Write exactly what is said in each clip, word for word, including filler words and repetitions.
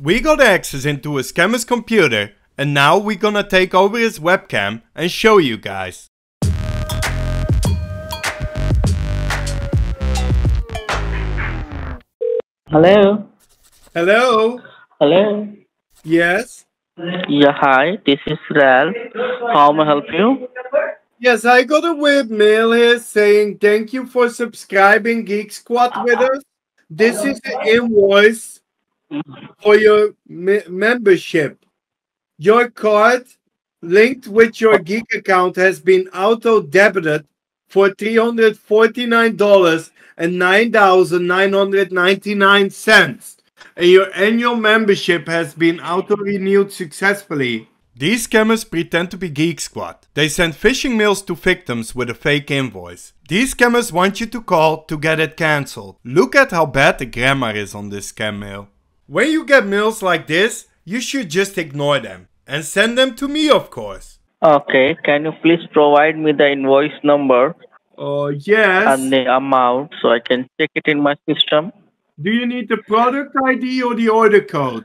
We got access into a scammer's computer and now we're gonna take over his webcam and show you guys. Hello. Hello. Hello. Yes. Yeah, hi, this is Ralph. How may I help you? Yes, I got a webmail here saying thank you for subscribing Geek Squad with us. This is the invoice for your me membership. Your card linked with your Geek account has been auto-debited for three hundred forty-nine dollars and nine thousand nine hundred ninety-nine cents. And your annual membership has been auto-renewed successfully. These scammers pretend to be Geek Squad. They send phishing mails to victims with a fake invoice. These scammers want you to call to get it cancelled. Look at how bad the grammar is on this scam mail. When you get mails like this, you should just ignore them. And send them to me, of course. Okay, can you please provide me the invoice number? Oh, uh, yes. And the amount so I can check it in my system. Do you need the product I D or the order code?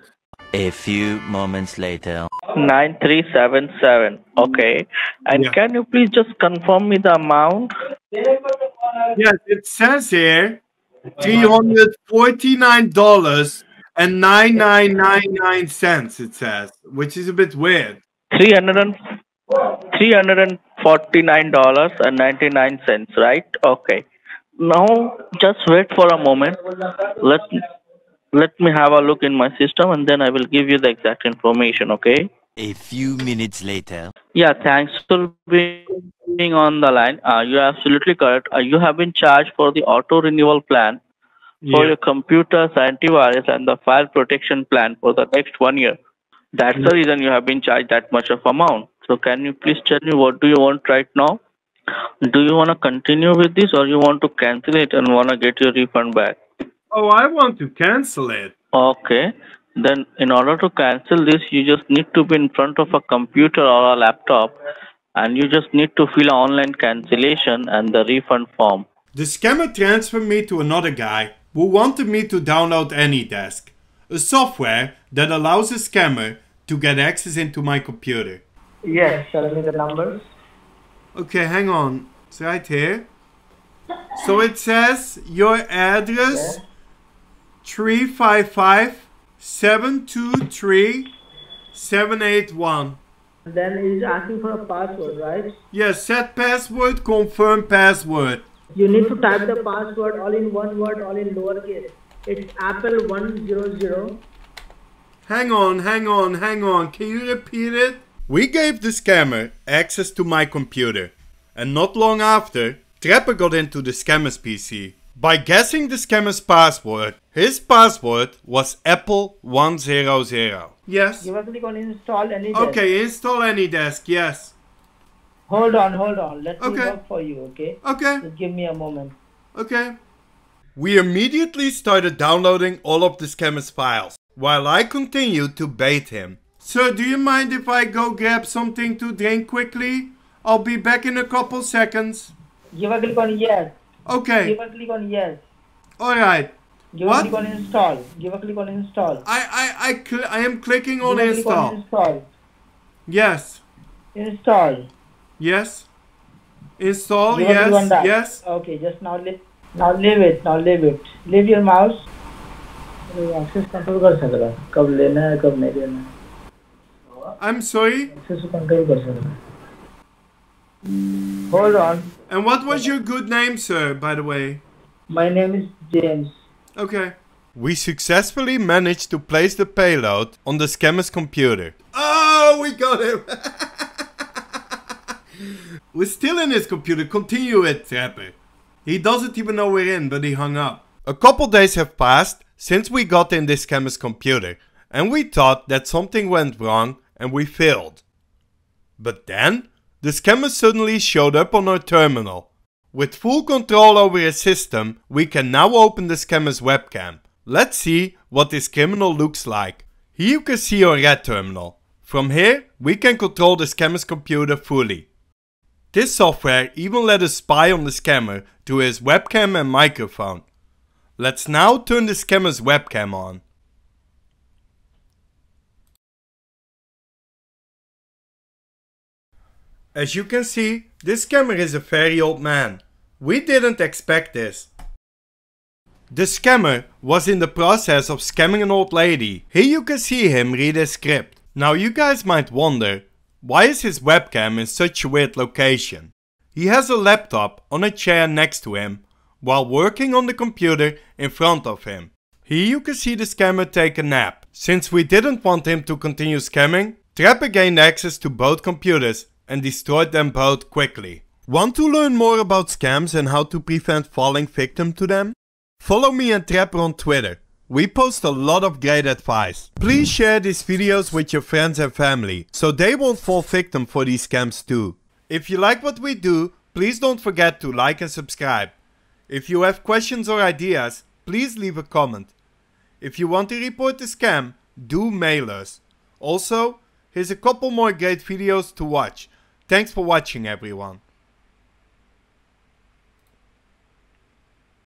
A few moments later. nine three seven seven. Okay. And yeah. Can you please just confirm me the amount? Yes, it says here three hundred forty-nine dollars and ninety-nine ninety-nine cents, it says, which is a bit weird. three hundred forty-nine dollars and ninety-nine cents, right? Okay. Now, just wait for a moment. Let, let me have a look in my system and then I will give you the exact information, okay? A few minutes later. Yeah, thanks for being on the line. Uh, you're absolutely correct. Uh, you have been charged for the auto-renewal plan for yeah. your computers, antivirus and the file protection plan for the next one year. That's mm-hmm. the reason you have been charged that much of amount. So can you please tell me what do you want right now? Do you want to continue with this or you want to cancel it and want to get your refund back? Oh, I want to cancel it. Okay. Then in order to cancel this, you just need to be in front of a computer or a laptop and you just need to fill an online cancellation and the refund form. The scammer transferred me to another guy who wanted me to download AnyDesk, a software that allows a scammer to get access into my computer. Yes, shall I give the numbers? Okay, hang on. It's right here. So it says your address three five five seven two three seven eight one. Then it's asking for a password, right? Yes, set password, confirm password. You need to type the password all in one word, all in lowercase. It's apple one zero zero. Hang on, hang on, hang on. Can you repeat it? We gave the scammer access to my computer, and not long after, Trapper got into the scammer's P C. By guessing the scammer's password, his password was apple one zero zero. Yes. You click on install AnyDesk. Okay, install AnyDesk, yes. Hold on, hold on. Let okay. me work for you, okay? Okay. Just give me a moment. Okay. We immediately started downloading all of the scammer's files, while I continued to bait him. Sir, do you mind if I go grab something to drink quickly? I'll be back in a couple seconds. Give a click on yes. Okay. Give a click on yes. Alright. Give what? a click on install. Give a click on install. I I I, cl I am clicking on Give install. Click on install. Yes. Install. Yes. Install, Give yes, on that. yes. Okay, just now leave now leave it. Now leave it. Leave your mouse. Access control kar sakta hai. Kab lena hai, kab nahi lena hai. I'm sorry? Hold on. And what was your good name, sir, by the way? My name is James. Okay. We successfully managed to place the payload on the scammer's computer. Oh, we got him! We're still in his computer. Continue it, Trapper. He doesn't even know we're in, but he hung up. A couple days have passed since we got in this scammer's computer, and we thought that something went wrong and we failed. But then, the scammer suddenly showed up on our terminal. With full control over his system, we can now open the scammer's webcam. Let's see what this criminal looks like. Here you can see our red terminal. From here, we can control the scammer's computer fully. This software even let us spy on the scammer through his webcam and microphone. Let's now turn the scammer's webcam on. As you can see, this camera is a very old man. We didn't expect this. The scammer was in the process of scamming an old lady. Here you can see him read his script. Now you guys might wonder, why is his webcam in such a weird location? He has a laptop on a chair next to him, while working on the computer in front of him. Here you can see the scammer take a nap. Since we didn't want him to continue scamming, Trapper gained access to both computers and destroyed them both quickly. Want to learn more about scams and how to prevent falling victim to them? Follow me and Trapper on Twitter. We post a lot of great advice. Please share these videos with your friends and family, so they won't fall victim for these scams too. If you like what we do, please don't forget to like and subscribe. If you have questions or ideas, please leave a comment. If you want to report a scam, do mail us. Also, here's a couple more great videos to watch. Thanks for watching, everyone.